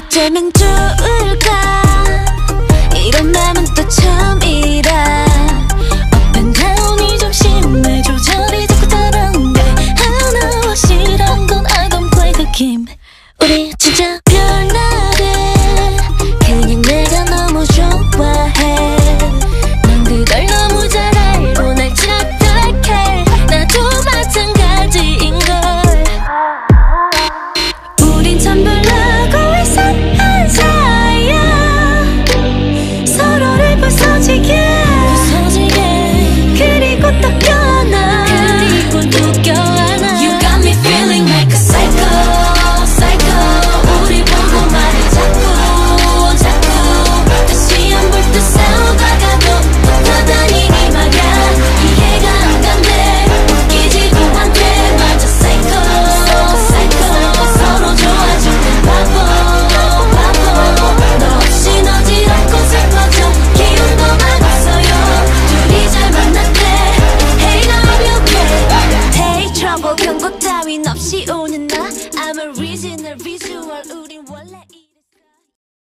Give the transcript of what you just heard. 하루쯤은 좋은